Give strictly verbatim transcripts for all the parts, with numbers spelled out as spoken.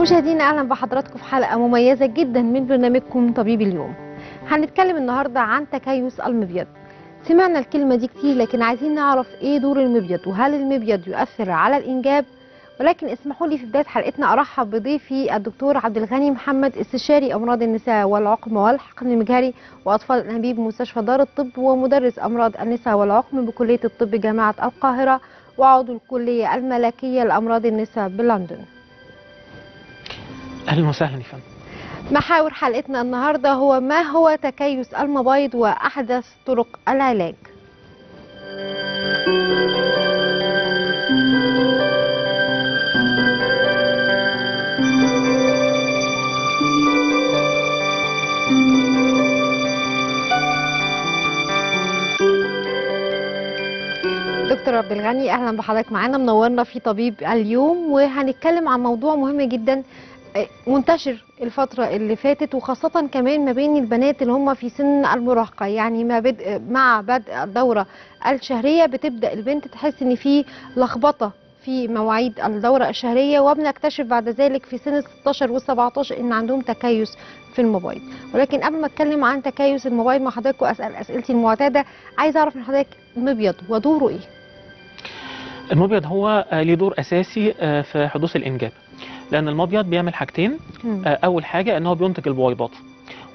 مشاهدينا اهلا بحضراتكم في حلقه مميزه جدا من برنامجكم طبيب اليوم. هنتكلم النهارده عن تكيس المبيض. سمعنا الكلمه دي كتير لكن عايزين نعرف ايه دور المبيض وهل المبيض يؤثر على الانجاب؟ ولكن اسمحوا لي في بدايه حلقتنا ارحب بضيفي الدكتور عبد الغني محمد استشاري امراض النساء والعقم والحقن المجهري واطفال الانابيب بمستشفى دار الطب ومدرس امراض النساء والعقم بكليه الطب جامعه القاهره وعضو الكليه الملكيه لامراض النساء بلندن. اهلا وسهلا يا فندم. محاور حلقتنا النهارده هو ما هو تكيس المبايض واحدث طرق العلاج. دكتور عبد الغني اهلا بحضرتك معانا، منورنا في طبيب اليوم. وهنتكلم عن موضوع مهم جدا منتشر الفترة اللي فاتت وخاصة كمان ما بين البنات اللي هم في سن المراهقة، يعني ما بدء مع بدء الدورة الشهرية بتبدأ البنت تحس ان في لخبطة في مواعيد الدورة الشهرية وبنكتشف بعد ذلك في سن ستاشر وسبعتاشر ان عندهم تكيس في المبايض. ولكن قبل ما اتكلم عن تكيس المبايض مع حضرتك واسأل اسئلتي المعتادة، عايز اعرف من حضرتك المبيض ودوره ايه؟ المبيض هو ليه دور اساسي في حدوث الانجاب، لأن المبيض بيعمل حاجتين. أول حاجة إن هو بينتج البويضات،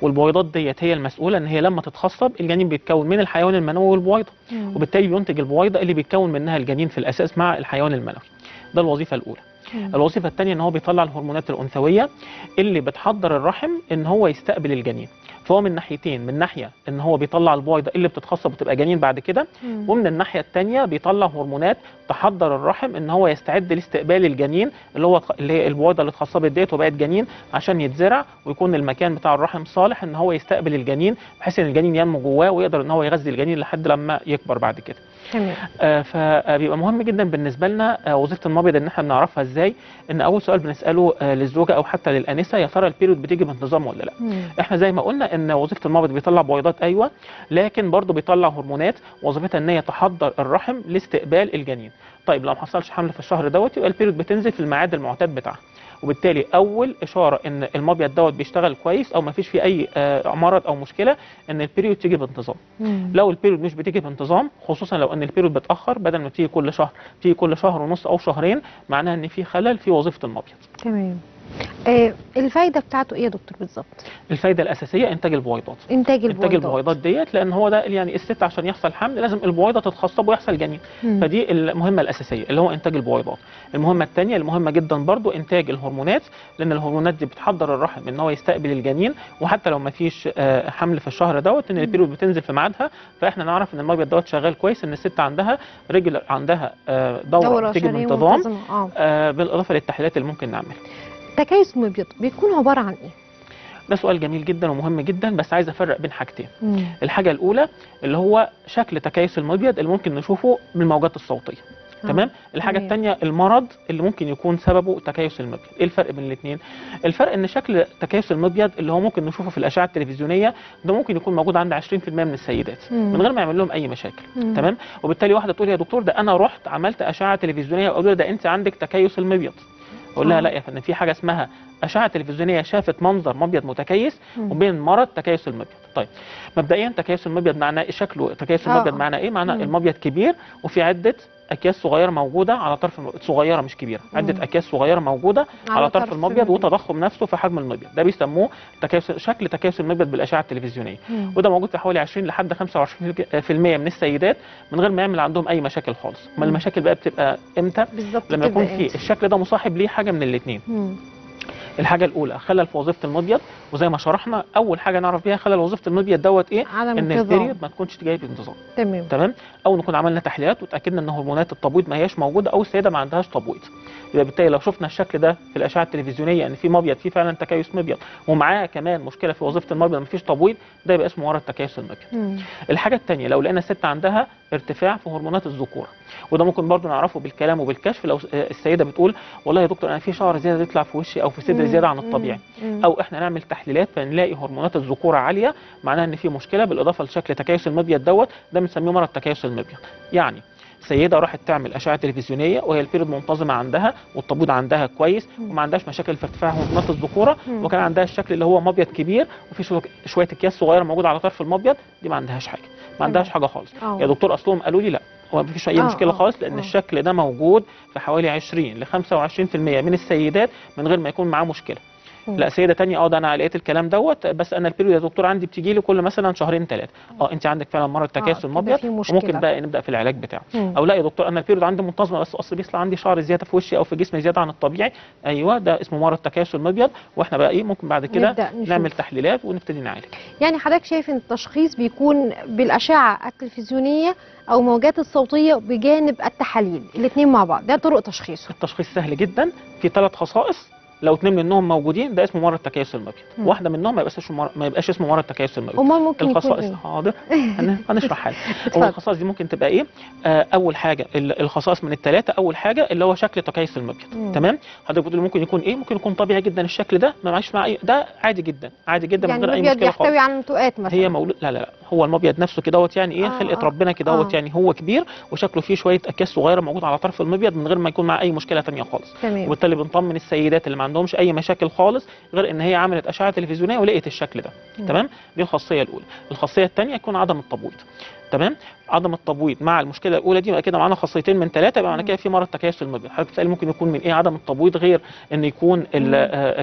والبويضات ديت هي المسؤولة إن هي لما تتخصب الجنين بيتكون من الحيوان المنوي والبويضة، وبالتالي بينتج البويضة اللي بيتكون منها الجنين في الأساس مع الحيوان المنوي. ده الوظيفة الأولى. مم. الوظيفة الثانية إن هو بيطلع الهرمونات الأنثوية اللي بتحضر الرحم إن هو يستقبل الجنين. فهو من ناحيتين، من ناحية إن هو بيطلع البويضة اللي بتتخصب وتبقى جنين بعد كده، مم. ومن الناحية الثانية بيطلع هرمونات تحضر الرحم إن هو يستعد لاستقبال الجنين اللي هو اللي هي البويضة اللي اتخصبت ديت وبقت جنين عشان يتزرع ويكون المكان بتاع الرحم صالح إن هو يستقبل الجنين، بحيث إن الجنين ينمو جواه ويقدر إن هو يغذي الجنين لحد لما يكبر بعد كده. تمام. آه فبيبقى مهم جدا بالنسبة لنا آه وظيفة المبيض إن احنا بنعرفها ازاي. ان اول سؤال بنساله للزوجه او حتى للانسه، يا ترى البيريود بتيجي بانتظام ولا لا؟ مم. احنا زي ما قلنا ان وظيفه المبيض بيطلع بويضات، ايوه، لكن برضه بيطلع هرمونات وظيفتها ان هي تحضر الرحم لاستقبال الجنين. طيب لو ما حصلش حمل في الشهر دوت يبقى البيريود بتنزل في الميعاد المعتاد بتاعها، وبالتالي اول اشاره ان المبيض دوت بيشتغل كويس او ما فيش فيه اي مرض او مشكله ان البيريود تيجي بانتظام. مم. لو البيريود مش بتيجي بانتظام، خصوصا لو ان البيريود بتاخر بدل ما تيجي كل شهر تيجي كل شهر ونص او شهرين، معناها ان في خلل في وظيفه المبيض. تمام. آه الفايده بتاعته ايه يا دكتور بالظبط؟ الفايده الاساسيه انتاج البويضات. انتاج البويضات. انتاج البويضات ديت، لان هو ده يعني الست عشان يحصل حمل لازم البويضه تتخصب ويحصل جنين. مم. فدي المهمه الاساسيه اللي هو انتاج البويضات. المهمه الثانيه المهمه جدا برضو انتاج الهرمونات، لان الهرمونات دي بتحضر الرحم ان هو يستقبل الجنين، وحتى لو ما فيش آه حمل في الشهر دوت ان البيريود بتنزل في ميعادها، فاحنا نعرف ان المبيض دوت شغال كويس، ان الست عندها رجل عندها آه دوره بتيجي بانتظام. آه. آه بالاضافه للتحليلات اللي ممكن نعملها. تكيس المبيض بيكون عباره عن ايه؟ ده سؤال جميل جدا ومهم جدا، بس عايز افرق بين حاجتين. مم. الحاجه الاولى اللي هو شكل تكيس المبيض اللي ممكن نشوفه من الموجات الصوتيه. آه. تمام. الحاجه الثانيه المرض اللي ممكن يكون سببه تكيس المبيض. ايه الفرق بين الاثنين؟ الفرق ان شكل تكيس المبيض اللي هو ممكن نشوفه في الاشعه التلفزيونيه ده ممكن يكون موجود عند عشرين في المية من السيدات. مم. من غير ما يعمل لهم اي مشاكل. مم. تمام. وبالتالي واحده تقول يا دكتور ده انا رحت عملت اشعه تلفزيونيه واقول لها ده انت عندك تكيس المبيض. اقول لها لا يا فندم، في حاجه اسمها اشعه تلفزيونيه شافت منظر مبيض متكيس وبين مرض تكيس المبيض. طيب مبدئيا تكيس المبيض معناه ايه؟ شكله تكيس المبيض معناه ايه؟ معناه المبيض كبير وفي عده اكياس صغيره موجوده على طرف المبيض. صغيره مش كبيره، عده اكياس صغيره موجوده على, على طرف المبيض وتضخم نفسه في حجم المبيض. ده بيسموه تكيس شكل تكيس المبيض بالاشعه التلفزيونيه. مم. وده موجود في حوالي عشرين لحد خمسة وعشرين في المية من السيدات من غير ما يعمل عندهم اي مشاكل خالص. ما المشاكل بقى بتبقى امتى؟ لما يكون في الشكل ده مصاحب ليه حاجه من الاثنين. الحاجه الاولى خلل في وظيفه المبيض، وزي ما شرحنا اول حاجه نعرف بيها خلل وظيفه المبيض دوت ايه؟ ان البيريود ما تكونش جايه بانتظام. تمام. تمام. او نكون عملنا تحليلات وتاكدنا ان هرمونات التبويض ما هياش موجوده او السيده ما عندهاش تبويض. يبقى بالتالي لو شفنا الشكل ده في الاشعه التلفزيونيه ان يعني في مبيض فيه فعلا تكيس مبيض ومعاه كمان مشكله في وظيفه المبيض ما فيش تبويض، ده يبقى اسمه مرض تكيس المبيض. الحاجه الثانيه لو لقينا الست عندها ارتفاع في هرمونات الذكوره، وده ممكن برضو نعرفه بالكلام وبالكشف. لو السيده بتقول والله يا دكتور انا في شعر زياده يطلع في وشي او في صدري زياده عن الطبيعي، او احنا نعمل تحليلات فنلاقي هرمونات الذكوره عاليه، معناها ان في مشكله بالاضافه لشكل تكيس المبيض دوت، ده بنسميه مرض تكيس المبيض. يعني سيده راحت تعمل اشعه تلفزيونيه وهي البيريد منتظمه عندها والتبويض عندها كويس وما عندهاش مشاكل في ارتفاع هرمونات الذكوره، وكان عندها الشكل اللي هو مبيض كبير وفي شويه اكياس صغيره موجوده على طرف المبيض، دي ما عندهاش حاجه، ما عندهاش حاجه خالص. أوه. يا دكتور اصلهم قالوا لي لا هو ما فيش اي مشكله خالص، لان أوه. الشكل ده موجود في حوالي عشرين لخمسة وعشرين بالمية من السيدات من غير ما يكون معاه مشكله. لا سيده ثانيه اه ده انا لقيت الكلام دوت، بس انا البيريود يا دكتور عندي بتيجي لي كل مثلا شهرين ثلاثه، اه انت عندك فعلا مرض تكيس المبيض وممكن بقى نبدا في العلاج بتاعه. مم. او لا يا دكتور انا البيريود عندي منتظمه بس اصل بيطلع عندي شعر زياده في وشي او في جسمي زياده عن الطبيعي، ايوه ده اسمه مرض تكيس المبيض، واحنا بقى ايه ممكن بعد كده نعمل تحليلات ونبتدي نعالج. يعني حضرتك شايف ان التشخيص بيكون بالاشعه التلفزيونيه او الموجات الصوتيه بجانب التحاليل، الاثنين مع بعض، ده طرق تشخيصه. التشخيص سهل جدا، في ثلاث خصائص لو اتنين منهم موجودين ده اسمه مرض تكيس المبيض، واحده منهم ما يبقاش اسمه مر... ما يبقاش اسمه مرض تكيس المبيض. امال ممكن الخصائص حاضر هنشرحها. الخصائص دي ممكن تبقى ايه؟ آه اول حاجه الخصائص من الثلاثه، اول حاجه اللي هو شكل تكيس المبيض، تمام؟ حضرتك بتقول ممكن يكون ايه؟ ممكن يكون طبيعي جدا الشكل ده ما معيش معاه اي، ده عادي جدا عادي جدا يعني من غير اي مشكله خالص. يعني المبيض يحتوي على منتوقات مثلا هي مولود، لا لا هو المبيض نفسه كده دوت يعني ايه آه خلقه آه ربنا كده دوت آه يعني هو كبير وشكله فيه شويه اكياس صغيره موجوده على طرف المبيض من غير ما يكون معاه اي مشكله ثانيه خالص. وبالتالي بنطمن السيدات اللي ما عندهمش اي مشاكل خالص غير ان هي عملت اشعه تلفزيونيه ولقيت الشكل ده، تمام؟ دي الخاصيه الاولى. الخاصيه الثانيه يكون عدم التبويض، تمام؟ عدم التبويض مع المشكله الاولى دي يبقى كده معانا خاصيتين من ثلاثه، يبقى معنى كده في مرض تكيس المبيض. حضرتك بتسالي ممكن يكون من ايه عدم التبويض غير ان يكون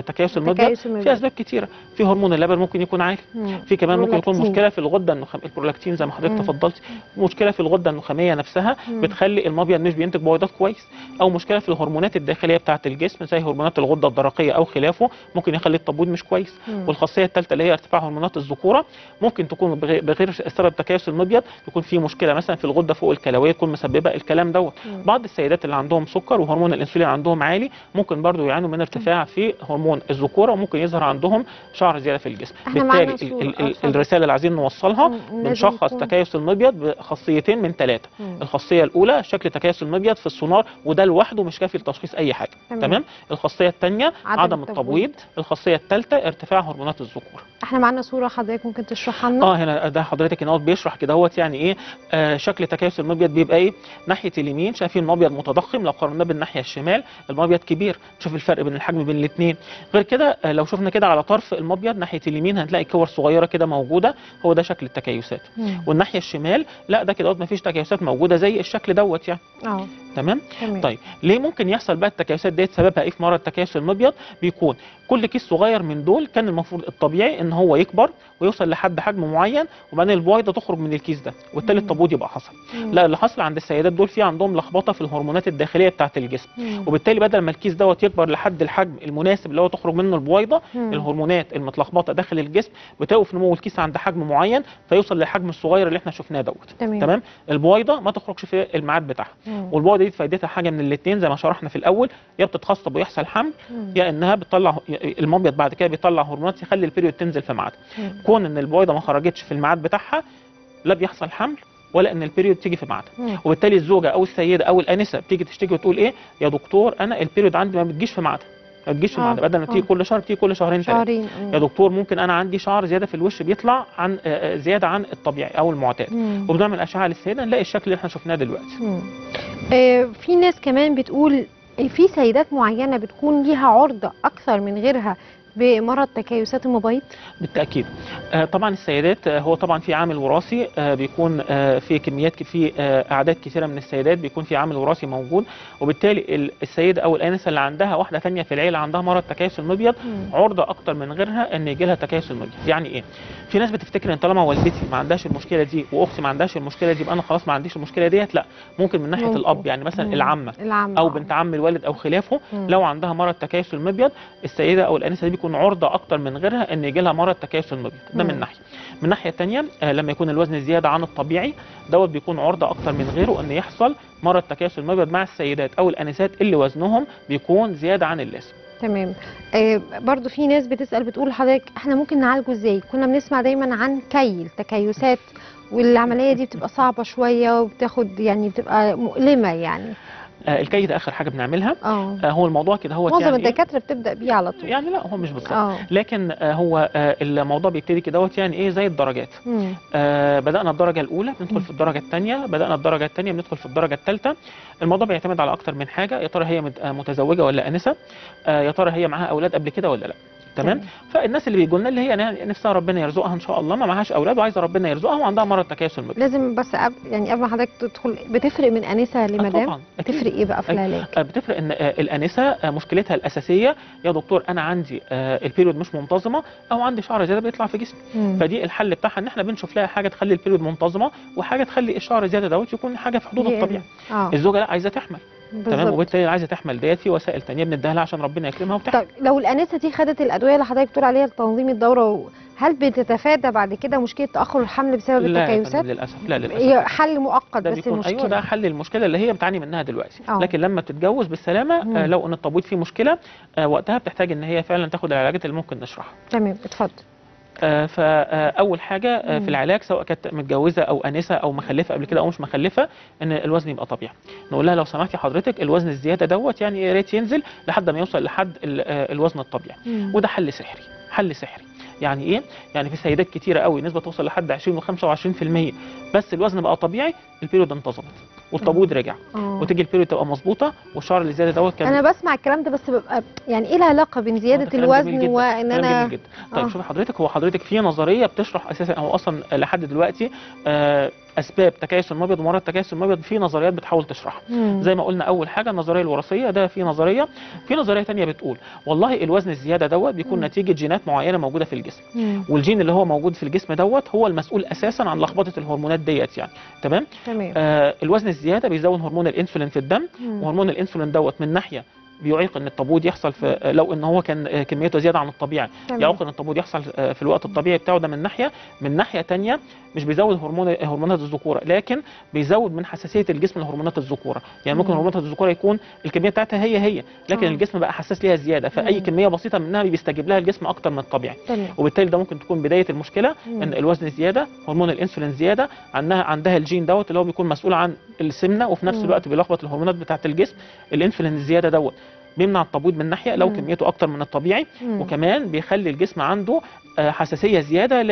تكيس المبيض؟ في اسباب كتيره، في هرمون اللبن ممكن يكون عالي، في كمان ممكن يكون مشكله في الغده النخاميه، البرولاكتين زي ما حضرتك تفضلتي، مشكله في الغده النخاميه نفسها بتخلي المبيض مش بينتج بويضات كويس، او مشكله في الهرمونات الداخليه بتاعه الجسم زي هرمونات الغده الدرقيه او خلافه ممكن يخلي التبويض مش كويس. والخاصيه الثالثه اللي هي ارتفاع هرمونات الذكوره ممكن تكون بغير سبب تكيس المبيض، يكون في مشكله مثلا في الغده فوق الكلويه تكون مسببه الكلام دوت. بعض السيدات اللي عندهم سكر وهرمون الانسولين عندهم عالي ممكن برضو يعانوا من ارتفاع في هرمون الذكوره وممكن يظهر عندهم شعر زياده في الجسم. بالتالي ال ال ال الرساله اللي عايزين نوصلها بنشخص تكيس المبيض بخاصيتين من ثلاثه، الخاصيه الاولى شكل تكيس المبيض في السونار وده لوحده مش كافي لتشخيص اي حاجه، تمام؟ الخاصيه الثانيه عدم التبويض، الخاصيه الثالثه ارتفاع هرمونات الذكوره. احنا معانا صوره حضرتك ممكن تشرحها لنا؟ اه هنا ده حضرتك هنا بيشرح كده هو يعني ايه آه شكل تكيس المبيض. بيبقى ايه ناحيه اليمين شايفين مبيض متضخم، لو قارناه بالناحيه الشمال المبيض كبير، شوف الفرق بين الحجم بين الاثنين. غير كده آه لو شفنا كده على طرف المبيض ناحيه اليمين هنلاقي كور صغيره كده موجوده، هو ده شكل التكيسات. والناحيه الشمال لا ده كده ما فيش تكيسات موجوده زي الشكل دوت يعني. اه تمام؟ طيب ليه ممكن يحصل بقى التكيسات ديت؟ سببها ايه في مرض تكيس المبيض؟ بيكون كل كيس صغير من دول كان المفروض الطبيعي ان هو يكبر ويوصل لحد حجم معين وبعدين البويضه تخرج من الكيس ده وبالتالي التبويض يبقى حصل. مم. لا اللي حصل عند السيدات دول في عندهم لخبطه في الهرمونات الداخليه بتاعه الجسم، مم. وبالتالي بدل ما الكيس دوت يكبر لحد الحجم المناسب اللي هو تخرج منه البويضه، مم. الهرمونات المتلخبطه داخل الجسم بتوقف نمو الكيس عند حجم معين فيوصل للحجم الصغير اللي احنا شفناه دوت، تمام؟ البويضه ما تخرجش في الميعاد بتاعها، والبويضه دي فايدتها حاجه من الاثنين زي ما شرحنا في الاول، يا بتتخصب ويحصل حمل، مم. يا انها بتطلع المبيض بعد كده بيطلع هرمونات يخلي البيريود تنزل في ميعادها. كون ان البويضه ما خرجتش في الميعاد بتاعها لا بيحصل حمل ولا ان البيريود تيجي في ميعادها، وبالتالي الزوجه او السيده او الانسه بتيجي تشتكي وتقول ايه يا دكتور انا البيريود عندي ما بتجيش في ميعادها، ما بتجيش في ميعادها، بدل ما تيجي كل شهر بتيجي كل شهرين ثلاثه. يا دكتور ممكن انا عندي شعر زياده في الوش بيطلع عن زياده عن الطبيعي او المعتاد، وبنعمل اشعه للسيده نلاقي الشكل اللي احنا شفناه دلوقتي. مم. آه في ناس كمان بتقول في سيدات معينه بتكون ليها عرضه اكثر من غيرها بمرض تكيسات المبايض؟ بالتاكيد. آه طبعا السيدات آه هو طبعا في عامل وراثي، آه بيكون آه في كميات في آه اعداد كثيره من السيدات بيكون في عامل وراثي موجود، وبالتالي السيده او الانسه اللي عندها واحده ثانيه في العيله عندها مرض تكيس المبيض عرضه اكتر من غيرها ان يجي لها تكيس المبيض. يعني ايه؟ في ناس بتفتكر ان طالما والدتي ما عندهاش المشكله دي واختي ما عندهاش المشكله دي يبقى انا خلاص ما عنديش المشكله ديت، لا ممكن من ناحيه ممكن. الاب يعني مثلا العمه او بنت عم الوالد او خلافه مم. لو عندها مرض تكيس المبيض السيده او الانسه دي يكون عرضه اكتر من غيرها ان يجي لها مرض تكيس المبيض، ده من ناحيه. من ناحيه ثانيه آه لما يكون الوزن زياده عن الطبيعي دوت بيكون عرضه اكتر من غيره ان يحصل مرض تكيس المبيض مع السيدات او الانسات اللي وزنهم بيكون زياده عن اللازم. تمام. آه برضو في ناس بتسال بتقول حضرتك احنا ممكن نعالجه ازاي؟ كنا بنسمع دايما عن كي التكيسات والعمليه دي بتبقى صعبه شويه وبتاخد يعني بتبقى مؤلمه يعني. الكي اخر حاجه بنعملها. أوه. هو الموضوع كده هو معظم يعني الدكاتره بتبدا بيه على طول يعني. لا هو مش بالظبط، لكن هو الموضوع بيبتدي كده يعني ايه زي الدرجات. آه بدانا الدرجه الاولى بندخل في الدرجه الثانيه، بدانا الدرجه الثانيه بندخل في الدرجه الثالثه. الموضوع بيعتمد على اكتر من حاجه، يا ترى هي متزوجه ولا انسه، آه يا ترى هي معاها اولاد قبل كده ولا لا. تمام. فالناس اللي بيجوا لنا اللي هي نفسها ربنا يرزقها ان شاء الله، ما معهاش اولاد وعايزه ربنا يرزقها وعندها مرض تكيس المبايض. لازم بس أب... يعني قبل ما حضرتك تدخل، بتفرق من انسه لمدام؟ طبعا بتفرق. ايه بقى في العلاج؟ بتفرق ان الانسه مشكلتها الاساسيه يا دكتور انا عندي البيريود مش منتظمه او عندي شعر زياده بيطلع في جسمي، فدي الحل بتاعها ان احنا بنشوف لها حاجه تخلي البيريود منتظمه وحاجه تخلي الشعر زياده دوت يكون حاجه في حدود الطبيعي. آه. الزوجه لا عايزه تحمل. تمام. وبالتالي عايزه تحمل ديت في وسائل ثانيه بنديها لها عشان ربنا يكرمها وتحمل. طب لو الانسه دي خدت الادويه اللي حضرتك بتقول عليها لتنظيم الدوره، هل بتتفادى بعد كده مشكله تاخر الحمل بسبب التكيسات؟ لا للاسف، لا للاسف. هي حل مؤقت بس المشكله. ايوه ده حل المشكله اللي هي بتعاني منها دلوقتي. أوه. لكن لما تتجوز بالسلامه، آه لو ان التبويض فيه مشكله، آه وقتها بتحتاج ان هي فعلا تاخد العلاجات اللي ممكن نشرحها. تمام اتفضل. آه فاول حاجه آه في العلاج سواء كانت متجوزه او انسه او مخلفه قبل كده او مش مخلفه، ان الوزن يبقى طبيعي. نقول لها لو سمحتي حضرتك الوزن الزياده دوت يعني يا ريت ينزل لحد ما يوصل لحد الوزن الطبيعي. مم. وده حل سحري، حل سحري. يعني ايه؟ يعني في سيدات كتيره قوي نسبه توصل لحد عشرين وخمسة وعشرين في المية بس الوزن بقى طبيعي، البيريود انتظمت والتبويض رجع. أوه. وتيجي البيريود تبقى مظبوطه والشعر اللي زياده دوت كان. انا بسمع الكلام ده بس ببقى يعني ايه العلاقه بين زياده الوزن وان انا جداً. طيب شوف حضرتك، هو حضرتك في نظريه بتشرح اساسا او اصلا لحد دلوقتي آه اسباب تكيس المبيض ومرض تكيس المبيض، في نظريات بتحاول تشرحها. زي ما قلنا اول حاجه النظريه الوراثيه، ده في نظريه. في نظريه ثانيه بتقول والله الوزن الزياده دوت بيكون مم. نتيجه جينات معينه موجوده في الجسم، مم. والجين اللي هو موجود في الجسم دوت هو المسؤول اساسا عن لخبطه الهرمونات ديت يعني. تمام. آه الوزن الزياده بيزود هرمون الانسولين في الدم، مم. وهرمون الانسولين دوت من ناحيه بيعيق ان التبويض يحصل في لو ان هو كان كميته زياده عن الطبيعي، يعيق ان التبويض يحصل في الوقت الطبيعي بتاعه، ده من ناحيه. من ناحيه ثانيه مش بيزود هرمون هرمونات الذكوره، لكن بيزود من حساسيه الجسم لهرمونات الذكوره. يعني ممكن هرمونات الذكوره يكون الكميه بتاعتها هي هي، لكن أوه. الجسم بقى حساس ليها زياده، فاي مم. كميه بسيطه منها بيستجيب لها الجسم اكتر من الطبيعي. طبعا. وبالتالي ده ممكن تكون بدايه المشكله، مم. ان الوزن زياده، هرمون الانسولين زياده، عندها عندها الجين دوت اللي هو بيكون مسؤول عن السمنه وفي نفس مم. الوقت بيلخبط الهرمونات بتاعه الجسم. الانسولين الزياده دوت بيمنع التبويض من ناحيه لو مم. كميته اكتر من الطبيعي، مم. وكمان بيخلي الجسم عنده حساسيه زياده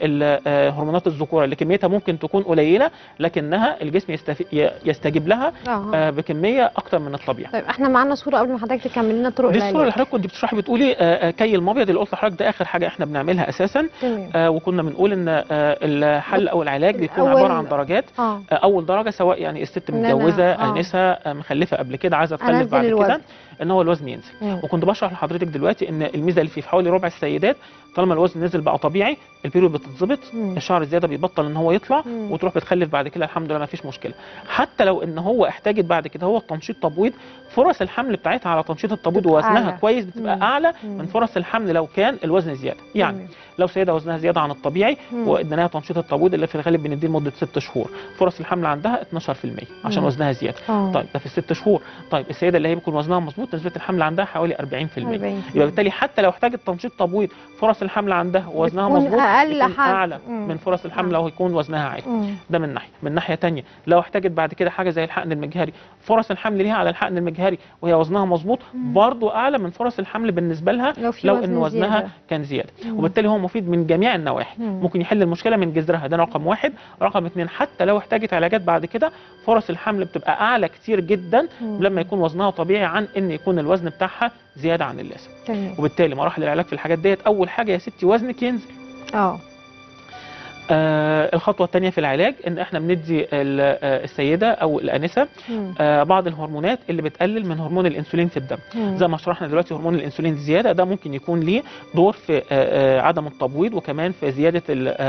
لهرمونات الذكوره اللي كميتها ممكن تكون قليله لكنها الجسم يستف... يستجيب لها آه. بكميه اكتر من الطبيعي. طيب احنا معانا صوره قبل ما حضرتك تكمل لنا طرق العلاج. دي الصوره اللي حضرتك كنت بتشرحي بتقولي آه كي المبيض اللي قلت لحضرتك ده اخر حاجه احنا بنعملها اساسا. آه وكنا بنقول ان آه الحل او العلاج بيكون عباره عن درجات. آه. آه اول درجه سواء يعني الست متجوزه انسه آه. مخلفه قبل كده عايزه تخلف بعد كده، ان هو الوزن ينزل. مم. وكنت بشرح لحضرتك دلوقتي ان الميزه اللي فيه في حوالي ربع السيدات طالما الوزن نزل بقى طبيعي، البيريود بتتظبط، الشعر الزياده بيبطل ان هو يطلع، مم. وتروح بتخلف بعد كده الحمد لله ما فيش مشكله. حتى لو ان هو احتاجت بعد كده هو التنشيط تبويض، فرص الحمل بتاعتها على تنشيط التبويض ووزنها كويس بتبقى مم. اعلى مم. من فرص الحمل لو كان الوزن زياده. يعني مم. لو سيده وزنها زياده عن الطبيعي واديناها تنشيط التبويض اللي في الغالب بنديه لمده ست شهور، فرص الحمل عندها اتناشر في المية عشان مم. وزنها زياده. أوه. طيب ده في ست شهور. طيب السيده اللي هي بيكون وزنها مظبوط نسبه الحمل عندها حوالي أربعين في المية، يبقى بالتالي حتى لو احتاجت تنشيط تبويض فرص الحمل عندها وزنها مظبوط اقل اعلى مم. من فرص الحمل لو يكون وزنها عالي. مم. ده من ناحيه. من ناحيه ثانيه لو احتاجت بعد كده حاجه زي الحقن المجهري، فرص الحمل ليها على الحقن المجهري وهي وزنها مظبوط برضه اعلى من فرص الحمل بالنسبه لها لو, لو وزن ان وزنها زيادة. كان زياده. مم. وبالتالي هو مفيد من جميع النواحي، مم. ممكن يحل المشكله من جذرها، ده رقم واحد. رقم اثنين حتى لو احتاجت علاجات بعد كده فرص الحمل بتبقى اعلى كتير جدا مم. لما يكون وزنها طبيعي عن ان يكون الوزن بتاعها زياده عن اللازم. وبالتالي مراحل العلاج في الحاجات ديت، اول حاجه يا ستي وزنك ينزل. اه الخطوه الثانيه في العلاج ان احنا بندي السيده او الانسه آه بعض الهرمونات اللي بتقلل من هرمون الانسولين في الدم. مم. زي ما شرحنا دلوقتي هرمون الانسولين الزياده ده ممكن يكون ليه دور في آه عدم التبويض وكمان في زياده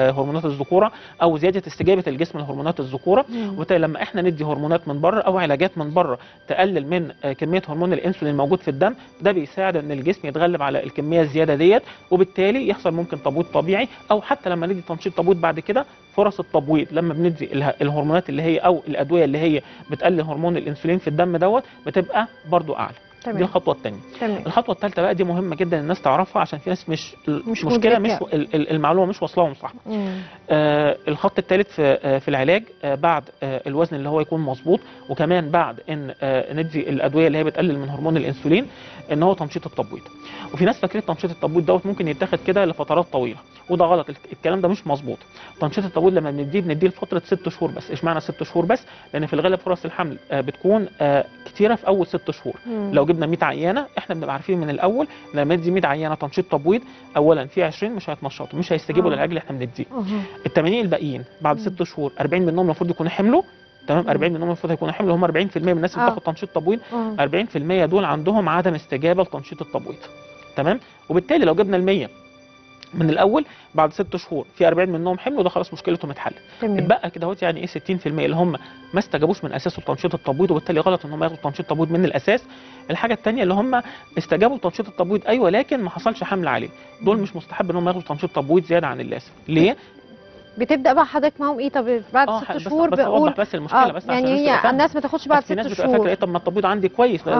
هرمونات الذكوره او زياده استجابه الجسم لهرمونات الذكوره. وبالتالي لما احنا ندي هرمونات من بره او علاجات من بره تقلل من آه كميه هرمون الانسولين الموجود في الدم، ده بيساعد ان الجسم يتغلب على الكميه الزياده ديت، وبالتالي يحصل ممكن تبويض طبيعي. او حتى لما ندي تنشيط تبويض بعد كده فرص التبويض لما بندي الهرمونات اللي هي او الادويه اللي هي بتقلل هرمون الانسولين في الدم دوت بتبقى برضو اعلى. تمام. دي الخطوه الثانيه. الخطوه الثالثه بقى دي مهمه جدا الناس تعرفها، عشان في ناس مش, مش مشكله مش و... المعلومه مش واصلاهم صح. آه الخط الثالث في, في العلاج آه بعد آه الوزن اللي هو يكون مظبوط، وكمان بعد ان آه ندي الادويه اللي هي بتقلل من هرمون الانسولين، ان هو تنشيط التبويض. وفي ناس فاكرين تنشيط التبويض دوت ممكن يتاخد كده لفترات طويله، وده غلط، الكلام ده مش مظبوط. تنشيط التبويض لما بنديه بنديه لفتره ست شهور بس. اشمعنى ست شهور بس؟ لان في الغالب فرص الحمل آه بتكون آه كتيره في اول ست شهور. مم. لو جبنا مية عيانه احنا بنبقى عارفين من الاول لما ندي مية عيانه تنشيط تبويض، اولا في عشرين مش هيتنشطوا، مش هيستجيبوا للعلاج اللي احنا بنديه. ال ثمانين الباقيين بعد ست شهور أربعين منهم المفروض يكونوا حملوا، تمام. أربعين منهم المفروض هيكونوا حملوا، هم أربعين في المية من الناس اللي بتاخد تنشيط تبويض، أربعين في المية دول عندهم عدم استجابه لتنشيط التبويض، تمام. وبالتالي لو جبنا ال مية من الاول بعد ست شهور في أربعين منهم حملوا، ده خلاص مشكلتهم اتحلت. اتبقى كده اهوت يعني ايه ستين في المية اللي هم ما استجابوش من اساسه لتنشيط التبويض، وبالتالي غلط ان هم ياخدوا تنشيط تبويض من الاساس. الحاجه الثانيه اللي هم استجابوا لتنشيط التبويض ايوه لكن ما حصلش حمل عليه، دول مش مستحب ان هم ياخدوا تنشيط تبويض زياده عن اللازم. ليه؟ بتبدا بقى حضرتك معاهم ايه؟ طب بعد آه ست شهور بقول بس اوضح بس المشكله آه بس عشان يعني هي الناس ما تاخدش بعد ست شهور. الناس بتبقى فاكره ايه، طب ما التبويض عندي كويس، آه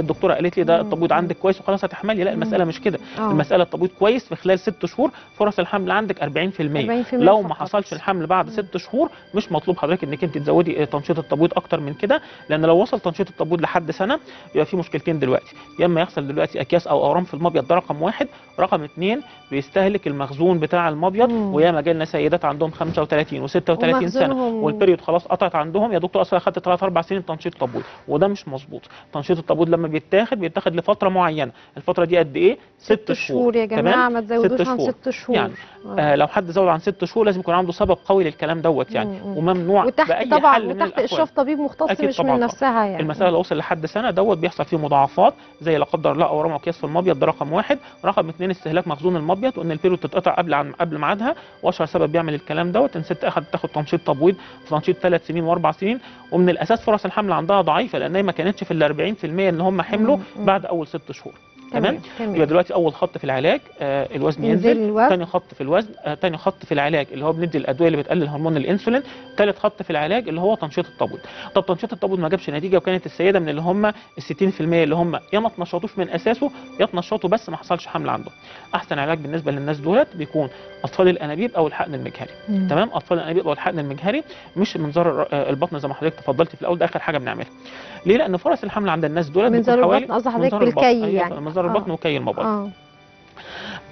الدكتوره قالت لي ده التبويض عندك كويس وخلاص هتحملي. لا، المساله مش كده. آه المساله التبويض كويس في خلال ست شهور، فرص الحمل عندك أربعين في المية, أربعين في المية لو ما حصلش الحمل بعد ست شهور مش مطلوب حضرتك انك انت تزودي تنشيط التبويض اكتر من كده، لان لو وصل تنشيط التبويض لحد سنه يبقى في مشكلتين دلوقتي، يا اما يحصل دلوقتي اكياس او اورام في المبيض، ده رقم واحد. رقم اثنين بيستهلك المخزون بتاع المبيض، وياما جالنا سيدات عندهم خمسة وثلاثين وستة وثلاثين سنه والبريود خلاص قطعت عندهم، يا دكتور اصلا خدت ثلاث أربع سنين تنشيط تبويض، وده مش مظبوط. تنشيط التبويض لما بيتاخد بيتاخد لفتره معينه، الفتره دي قد ايه؟ ست شهور يا جماعه، ما تزودوش عن ست شهور يعني. آه لو حد زود عن ست شهور لازم يكون عنده سبب قوي للكلام دوت يعني، وممنوع باي حل من تحت اشراف طبيب مختص مش من نفسها يعني. المساله لو وصل لحد سنه دوت بيحصل فيه مضاعفات زي لا قدر الله اورام وكياس في المبيض، ده رقم واحد. رقم اثنين استهلاك مخزون المبيض، وان البريود تتقطع قبل عن قبل ميعادها، واشهر سبب بيعمل الكلام دوت ان ست اخذت تاخد تنشيط تبويض في تنشيط ثلاث سنين واربع سنين، ومن الاساس فرص الحمل عندها ضعيفه لان هي ما كانتش في ال أربعين في المية ان هم حملوا بعد اول ست شهور، تمام. يبقى دلوقتي اول خط في العلاج آه الوزن ينزل، ثاني خط في الوزن آه ثاني خط في العلاج اللي هو بندي الادويه اللي بتقلل هرمون الانسولين، ثالث خط في العلاج اللي هو تنشيط التبويض. طب تنشيط التبويض ما جابش نتيجه، وكانت السيده من اللي هم ال ستين في المية اللي هم يا ما اتنشطوش من اساسه يا اتنشطوا بس ما حصلش حمل عندهم، احسن علاج بالنسبه للناس دولت بيكون اطفال الانابيب او الحقن المجهري، مم. تمام. اطفال الانابيب او الحقن المجهري مش منظار البطن زي ما حضرتك تفضلتي في الاول، ده اخر حاجه بنعملها. ليه؟ لان فرص الحمل عند الناس دولت منظار البطن قصدي حضرتك بالكي يعني منظار البطن وكي المبايض.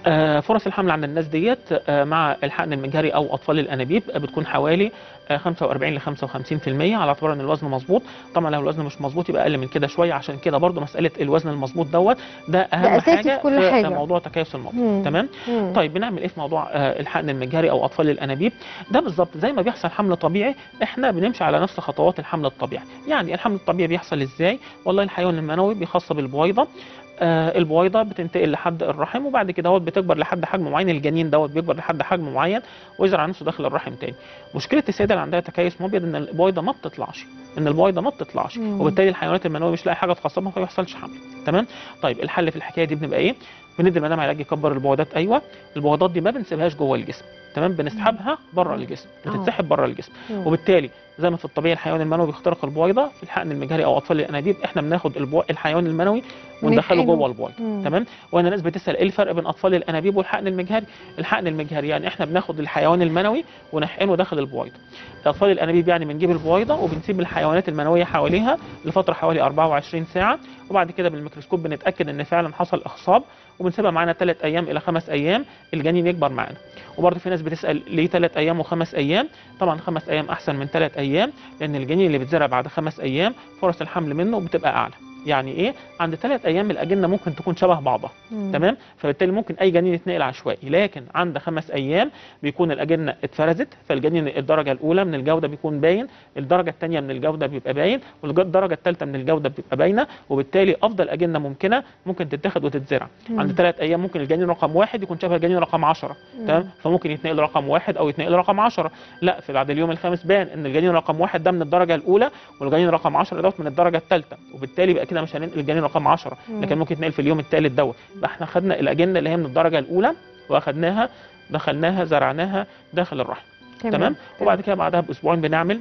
آه فرص الحمل عند الناس ديت آه مع الحقن المجهري او اطفال الانابيب بتكون حوالي آه خمسة وأربعين لخمسة وخمسين في المية على اعتبار ان الوزن مظبوط. طبعا لو الوزن مش مظبوط يبقى اقل من كده شويه، عشان كده برضو مساله الوزن المظبوط دوت ده اهم حاجه في كل حاجه في موضوع تكيس المبايض، تمام. مم. طيب بنعمل ايه في موضوع آه الحقن المجهري او اطفال الانابيب ده؟ بالظبط زي ما بيحصل حمل طبيعي احنا بنمشي على نفس خطوات الحمل الطبيعي. يعني الحمل الطبيعي بيحصل ازاي؟ والله الحيوان المنوي بيخصب البويضه، آه البويضه بتنتقل لحد الرحم، وبعد كده هو بتكبر لحد حجم معين، الجنين دوت بيكبر لحد حجم معين ويزرع نفسه داخل الرحم تاني. مشكله السيده اللي عندها تكيس مبيض ان البويضه ما بتطلعش، ان البويضه ما بتطلعش، وبالتالي الحيوانات المنويه مش لاقي حاجه تخصبها فما يحصلش حمل، تمام. طيب الحل في الحكايه دي بنبقى ايه؟ بندي المدام علاج يكبر البويضات، ايوه. البويضات دي ما بنسيبهاش جوه الجسم، تمام، بنسحبها بره الجسم، بتتسحب بره الجسم، وبالتالي زي ما في الطبيعي الحيوان المنوي بيخترق البويضه، في الحقن المجهري او اطفال الانابيب احنا بناخد البو... الحيوان المنوي وندخله جوه البويضه، تمام. وانا ناس بتسال ايه الفرق بين اطفال الانابيب والحقن المجهري؟ الحقن المجهري يعني احنا بناخد الحيوان المنوي ونحقنه داخل البويضه، اطفال الانابيب يعني بنجيب البويضه وبنسيب الحيوانات المنويه حواليها لفتره حوالي أربعة وعشرين ساعه، وبعد كده بالميكروسكوب بنتاكد ان فعلا حصل اخصاب، وبنسيبها معانا ثلاث ايام الى خمس ايام الجنين يكبر معانا. وبرده في ناس بتسال ليه ثلاث ايام وخمس ايام؟ طبعا خمس ايام احسن من ثلاث ايام، لان الجنين اللي بيتزرع بعد خمس ايام فرص الحمل منه بتبقى اعلى. يعني ايه؟ عند ثلاث ايام الاجنه ممكن تكون شبه بعضها، تمام، فبالتالي ممكن اي جنين يتنقل عشوائي، لكن عند خمس ايام بيكون الاجنه اتفرزت، فالجنين الدرجه الاولى من الجوده بيكون باين، الدرجه الثانيه من الجوده بيبقى باين، والدرجه الثالثه من الجوده بيبقى باينه، وبالتالي افضل اجنه ممكنه ممكن تتاخد وتتزرع. عند ثلاث ايام ممكن الجنين رقم واحد يكون شبه الجنين رقم عشرة، تمام، فممكن يتنقل رقم واحد او يتنقل رقم عشرة، لا، في بعد اليوم الخامس بان ان الجنين رقم واحد ده من الدرجه الاولى والجنين رقم عشرة دوت من الدرجه الثالثه، وبالتالي يبقى كده مش هننقل الجنين رقم عشرة، لكن ممكن يتنقل في اليوم الثالث دوت. يبقى احنا خدنا الاجنه اللي هي من الدرجه الاولى واخدناها دخلناها زرعناها داخل الرحم، تمام. وبعد كده بعدها باسبوعين بنعمل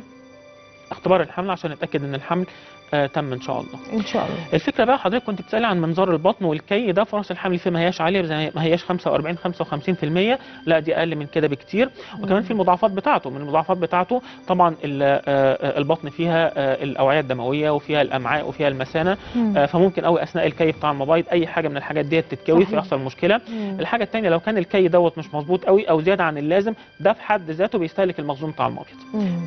اختبار الحمل عشان نتاكد ان الحمل آه تم ان شاء الله. ان شاء الله. الفكره بقى حضرتك كنت بتسالي عن منظار البطن والكي ده، فرص الحمل فيه ما هياش عاليه، زي ما هياش خمسة وأربعين خمسة وخمسين بالمية، لا دي اقل من كده بكتير، وكمان في المضاعفات بتاعته، من المضاعفات بتاعته طبعا البطن فيها الاوعيه الدمويه وفيها الامعاء وفيها المثانه، آه فممكن قوي اثناء الكي بتاع المبايض اي حاجه من الحاجات ديت تتكوي فيحصل مشكله. مم. الحاجه الثانيه لو كان الكي دوت مش مظبوط قوي او زياده عن اللازم، ده في حد ذاته بيستهلك المخزون بتاع المبيض.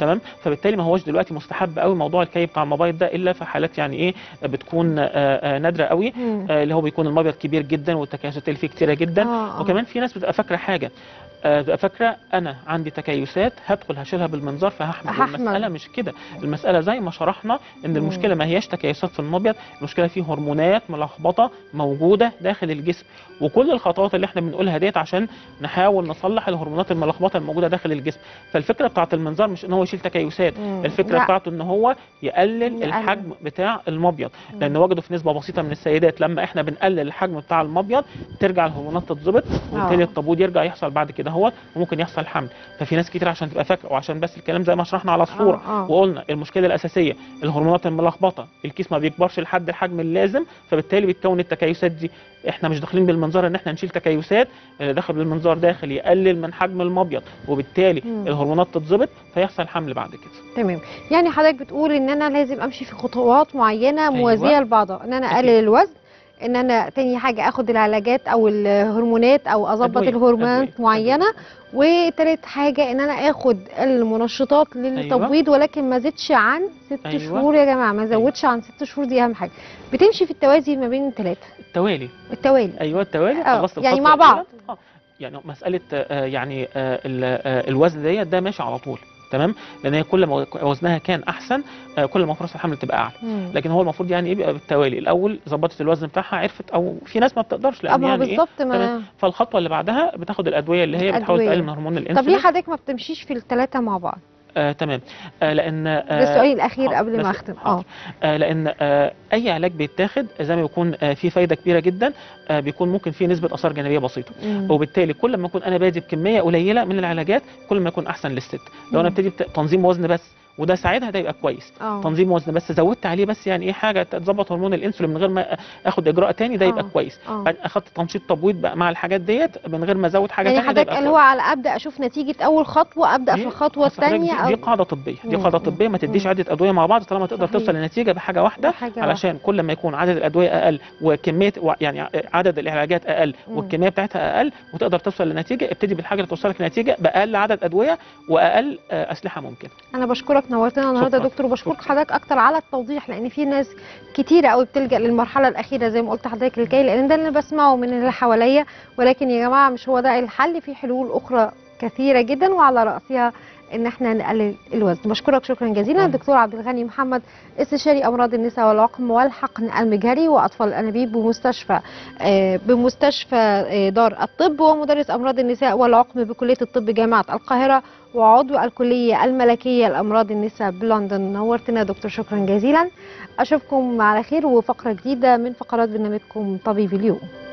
تمام؟ فبالتالي ما هوش دلوقتي مستحب قوي موضوع الكي بتاع المبايض ده، الا في حالات يعني ايه بتكون آآ آآ نادره قوي، اللي هو بيكون المبيض كبير جدا والتكيسات اللي فيه كتيره جدا. آه آه. وكمان في ناس بتبقى فاكره حاجه، بتبقى فاكره انا عندي تكيسات هدخل هشيلها بالمنظار فهحمل. المساله مش كده، المساله زي ما شرحنا ان مم. المشكله ما هياش تكيسات في المبيض، المشكله فيه هرمونات ملخبطه موجوده داخل الجسم، وكل الخطوات اللي احنا بنقولها ديت عشان نحاول نصلح الهرمونات الملخبطه الموجوده داخل الجسم. فالفكره بتاعت المنظار مش ان هو يشيل تكيسات، مم. الفكره لا. بتاعته ان هو يقلل, يقلل الحجم بتاع المبيض، مم. لان وجدوا في نسبه بسيطه من السيدات لما احنا بنقلل الحجم بتاع المبيض ترجع الهرمونات تتظبط، وبالتالي التبويض يرجع يحصل بعد كده هو، وممكن يحصل حمل. ففي ناس كتير عشان تبقى فاكره، وعشان بس الكلام زي ما شرحنا على الصوره، آه آه. وقلنا المشكله الاساسيه الهرمونات الملخبطه، الكيس ما بيكبرش لحد الحجم اللازم، فبالتالي بتكون التكيسات دي. احنا مش داخلين بالمنظار ان احنا نشيل تكيسات، اللي داخل بالمنظار داخل يقلل من حجم المبيض، وبالتالي مم. الهرمونات تتظبط فيحصل حمل بعد كده. تمام، يعني حضرتك بتقول ان انا لازم امشي في خطوات معينه موازيه أيوة. لبعضها، ان انا اقلل الوزن، ان انا تاني حاجه اخد العلاجات او الهرمونات او اظبط الهرمونات معينه، وتالت حاجه ان انا اخد المنشطات للتبويض، أيوة. ولكن ما زدش عن ست أيوة. شهور يا جماعه، ما زودش أيوة. عن ست شهور، دي اهم حاجه. بتمشي في التوازي ما بين الثلاثه، التوالي التوالي ايوه التوالي اه يعني مع بعض، اه يعني مساله آه يعني آه الوزن ديت ده ماشي على طول، تمام، لان هي كل ما وزنها كان احسن كل ما فرص الحمل تبقى اعلى. مم. لكن هو المفروض يعني ايه بيبقى بالتوالي، الاول ظبطت الوزن بتاعها عرفت، او في ناس ما بتقدرش لان يعني بالظبط إيه؟ فالخطوه اللي بعدها بتاخد الادويه اللي هي بتحاول تقلل من هرمون الانسولين. طب ليه حضرتك ما بتمشيش في الثلاثه مع بعض؟ آه، تمام، آه، لان آه، السؤال الاخير قبل ما اختم، اه لان آه، اي علاج بيتاخد زي ما يكون آه، في فايده كبيره جدا، آه، بيكون ممكن في نسبه اثار جانبيه بسيطه، مم. وبالتالي كل ما اكون انا بادي بكميه قليله من العلاجات كل ما يكون احسن للست. لو انا ابتدي تنظيم وزن بس وده ساعدها ده يبقى كويس، أوه. تنظيم وزن بس زودت عليه بس يعني ايه حاجه تظبط هرمون الانسولين من غير ما اخد اجراء تاني ده يبقى أوه. كويس، اخدت تنشيط تبويض بقى مع الحاجات ديت من غير ما ازود حاجه يعني تانيه. يعني حضرتك اللي هو على ابدا اشوف نتيجه اول خطوه، ابدا في الخطوه الثانيه، دي, دي قاعده طبيه، دي قاعده طبيه، ما تديش عده ادويه مع بعض طالما تقدر صحيح. توصل لنتيجه بحاجه واحده، علشان كل ما يكون عدد الادويه اقل وكميه يعني عدد العلاجات اقل والكميه بتاعتها اقل وتقدر توصل لنتيجه، ابتدي بالحاجه اللي توصلك لنتيجه باقل عدد ادويه واقل اسلحه ممكنه. انا بشكرك، نورتنا النهارده يا دكتور، وبشكرك حضرتك اكتر على التوضيح، لان في ناس كتيره قوي بتلجا للمرحله الاخيره زي ما قلت لحضرتك الكي، لان ده اللي بسمعه من اللي حواليا، ولكن يا جماعه مش هو ده الحل، في حلول اخرى كثيره جدا وعلى راسها ان احنا نقلل الوزن. بشكرك شكرا جزيلا الدكتور عبد الغني محمد، استشاري امراض النساء والعقم والحقن المجهري واطفال الانابيب بمستشفى بمستشفى دار الطب، ومدرس امراض النساء والعقم بكليه الطب جامعه القاهره، وعضو الكليه الملكيه لامراض النساء بلندن. نورتنا دكتور، شكرا جزيلا، اشوفكم على خير وفقره جديده من فقرات برنامجكم طبيب اليوم.